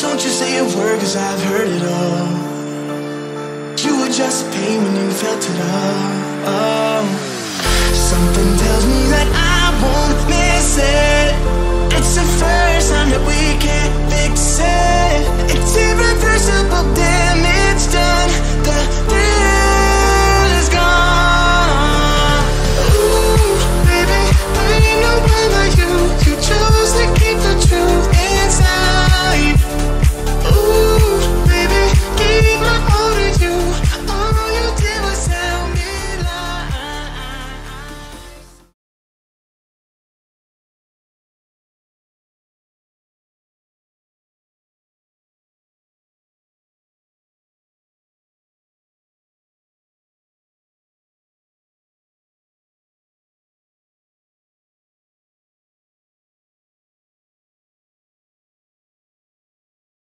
Don't you say a word, cause I've heard it all. You were just in pain when you felt it all. Oh. Something tells me that I won't miss it. It's the first time that we can't